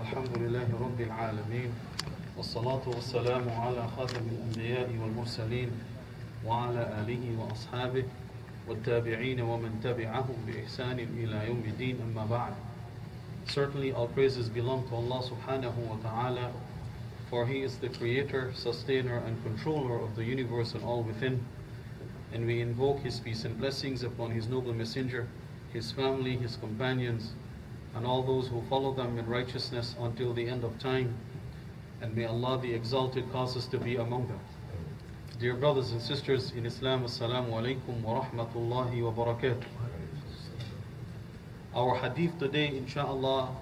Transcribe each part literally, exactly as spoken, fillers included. Alhamdulillah Rabbil Alameen. Wassalatu wassalamu ala khatamil anbiya'i wal mursaleen wa ala alihi wa ashabihi wa tabi'een wa man tabi'ahum bi ihsanin ila yawmi din amma ba'd. Certainly all praises belong to Allah subhanahu wa ta'ala, for He is the creator, sustainer and controller of the universe and all within. And we invoke His peace and blessings upon His noble messenger, His family, His companions, and all those who follow them in righteousness until the end of time. And may Allah the Exalted cause us to be among them. Dear brothers and sisters in Islam, Assalamu alaikum wa rahmatullahi wa barakatuh. Our hadith today, inshallah,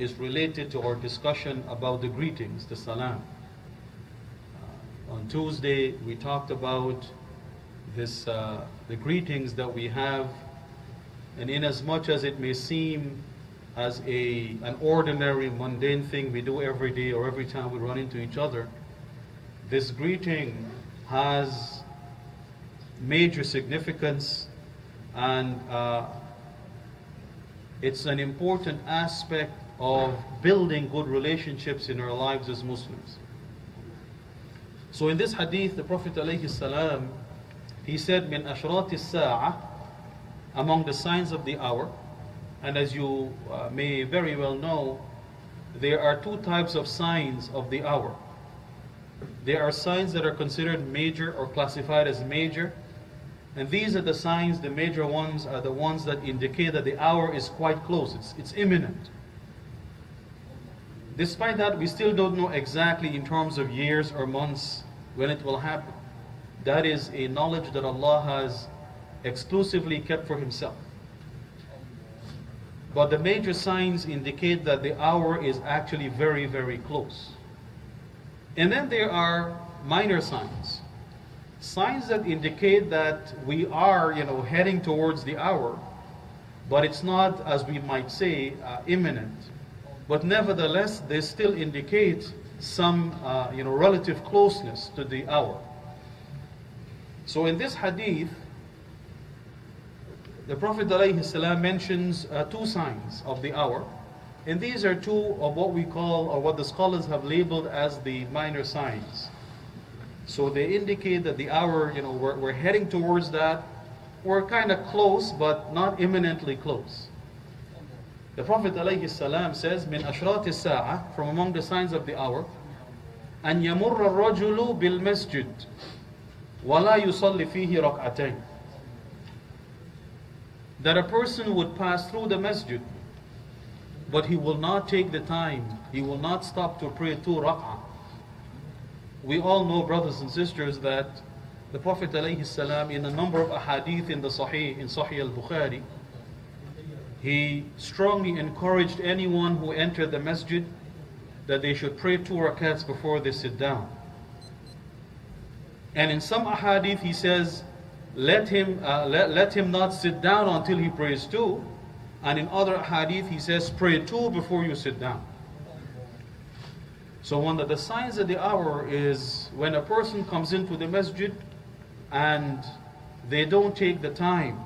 is related to our discussion about the greetings, the salam. Uh, on Tuesday, we talked about this, uh, the greetings that we have, and inasmuch as it may seem as a, an ordinary, mundane thing we do every day or every time we run into each other, this greeting has major significance, and uh, it's an important aspect of building good relationships in our lives as Muslims. So in this hadith, the Prophet ﷺ, he said, "Min ashrati as-sa'ah," among the signs of the hour. And as you uh, may very well know, there are two types of signs of the hour. There are signs that are considered major or classified as major. And these are the signs, the major ones are the ones that indicate that the hour is quite close, it's, it's imminent. Despite that, we still don't know exactly in terms of years or months when it will happen. That is a knowledge that Allah has exclusively kept for Himself. But the major signs indicate that the hour is actually very, very close. And then there are minor signs. Signs that indicate that we are, you know, heading towards the hour, but it's not, as we might say, uh, imminent. But nevertheless, they still indicate some, uh, you know, relative closeness to the hour. So in this hadith, the Prophet ﷺ mentions uh, two signs of the hour, and these are two of what we call, or what the scholars have labeled as the minor signs. So they indicate that the hour, you know, we're, we're heading towards that, we're kind of close, but not imminently close. The Prophet ﷺ says, "Min ashrati as-sa'ah," from among the signs of the hour, "An yamurra ar-rajulu bil masjid, wa la yusalli fihi rak'atayn." That a person would pass through the masjid, but he will not take the time, he will not stop to pray two rak'ah. We all know, brothers and sisters, that the Prophet ﷺ, in a number of ahadith in the Sahih, in Sahih al-Bukhari, he strongly encouraged anyone who entered the masjid that they should pray two rak'ahs before they sit down. And in some ahadith he says, Let him, uh, let, let him not sit down until he prays two. And in other hadith he says, pray two before you sit down. So one of the signs of the hour is when a person comes into the masjid and they don't take the time.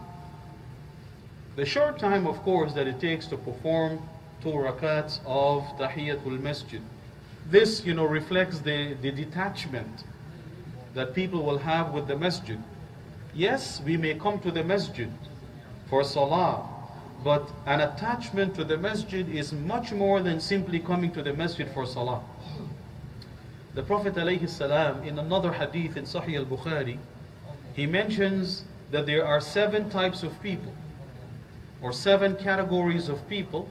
The short time, of course, that it takes to perform two rakats of tahiyatul masjid. This, you know, reflects the, the detachment that people will have with the masjid. Yes, we may come to the masjid for salah, but an attachment to the masjid is much more than simply coming to the masjid for salah. The Prophet ﷺ, in another hadith in Sahih al-Bukhari, he mentions that there are seven types of people, or seven categories of people,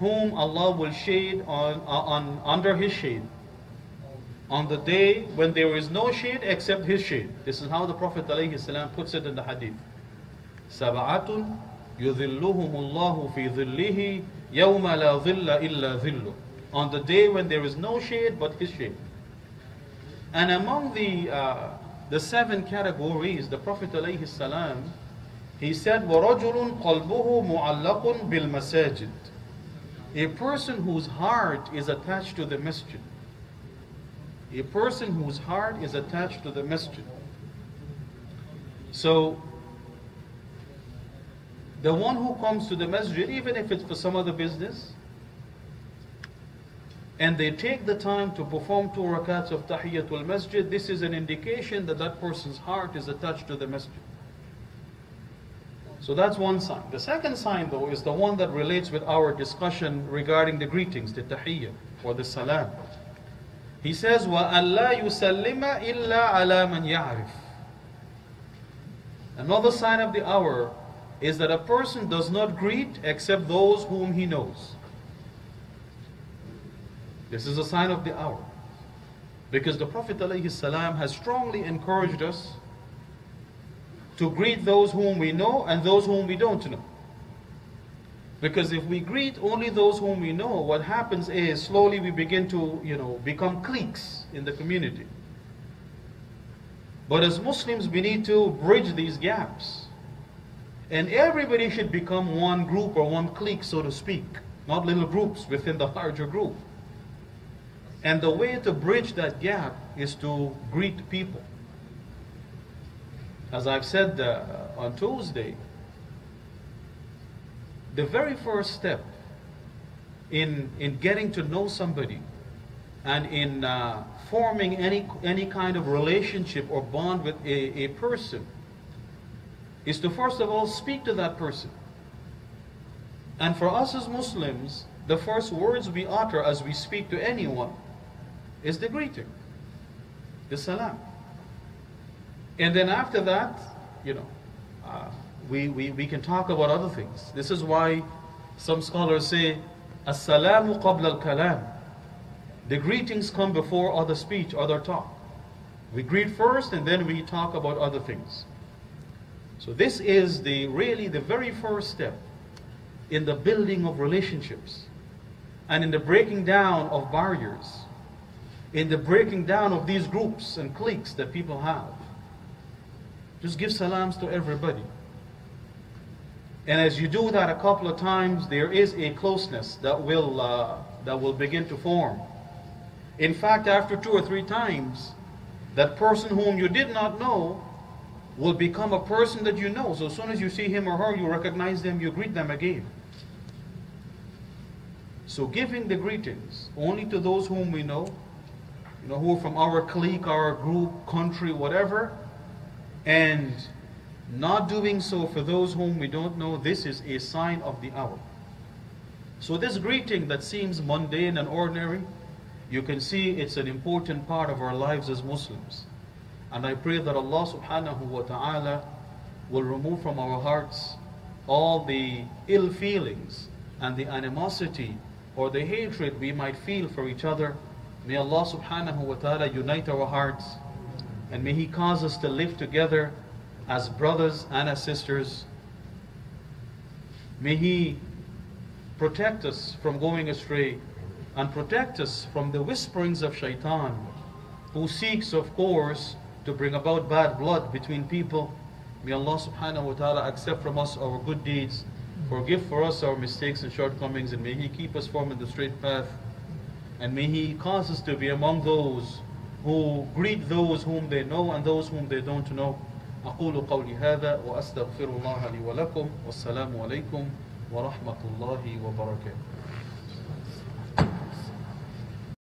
whom Allah will shade on, on, under His shade, on the day when there is no shade except His shade. This is how the Prophet ﷺ puts it in the hadith. "Sab'atun yudhilluhumullahu fi dhillihi yawma la dhilla illa dhilluh." On the day when there is no shade but His shade. And among the, uh, the seven categories, the Prophet ﷺ, he said, وَرَجُلٌ قَلْبُهُ مُعَلَّقٌ بِالْمَسَاجِدِ. A person whose heart is attached to the masjid. A person whose heart is attached to the masjid. So, the one who comes to the masjid, even if it's for some other business, and they take the time to perform two rakats of tahiyatul masjid, this is an indication that that person's heart is attached to the masjid. So that's one sign. The second sign, though, is the one that relates with our discussion regarding the greetings, the tahiyyah or the salam. He says, وَأَلَّا يُسَلِّمَ إِلَّا عَلَى مَنْ يَعْرِفُ. Another sign of the hour is that a person does not greet except those whom he knows. This is a sign of the hour, because the Prophet ﷺ has strongly encouraged us to greet those whom we know and those whom we don't know. Because if we greet only those whom we know, what happens is slowly we begin to, you know, become cliques in the community. But as Muslims, we need to bridge these gaps. And everybody should become one group or one clique, so to speak, not little groups within the larger group. And the way to bridge that gap is to greet people. As I've said uh, on Tuesday, the very first step in, in getting to know somebody and in uh, forming any, any kind of relationship or bond with a, a person is to first of all speak to that person. And for us as Muslims, the first words we utter as we speak to anyone is the greeting, the salam. And then after that, you know, uh, we, we, we can talk about other things. This is why some scholars say, as-salamu qabla al-kalam. The greetings come before other speech, other talk. We greet first and then we talk about other things. So this is the really the very first step in the building of relationships and in the breaking down of barriers, in the breaking down of these groups and cliques that people have. Just give salams to everybody. And as you do that a couple of times, there is a closeness that will, uh, that will begin to form. In fact, after two or three times, that person whom you did not know will become a person that you know. So as soon as you see him or her, you recognize them, you greet them again. So giving the greetings only to those whom we know, you know, who are from our clique, our group, country, whatever, and not doing so for those whom we don't know, this is a sign of the hour. So this greeting that seems mundane and ordinary, you can see it's an important part of our lives as Muslims. And I pray that Allah subhanahu wa ta'ala will remove from our hearts all the ill feelings and the animosity or the hatred we might feel for each other. May Allah subhanahu wa ta'ala unite our hearts, and may He cause us to live together as brothers and as sisters. May He protect us from going astray and protect us from the whisperings of Shaitan, who seeks, of course, to bring about bad blood between people. May Allah subhanahu wa ta'ala accept from us our good deeds, forgive for us our mistakes and shortcomings, and may He keep us forming the straight path. And may He cause us to be among those who greet those whom they know and those whom they don't know. أقول قولي هذا وأستغفر الله لي ولكم والسلام عليكم ورحمة الله وبركاته.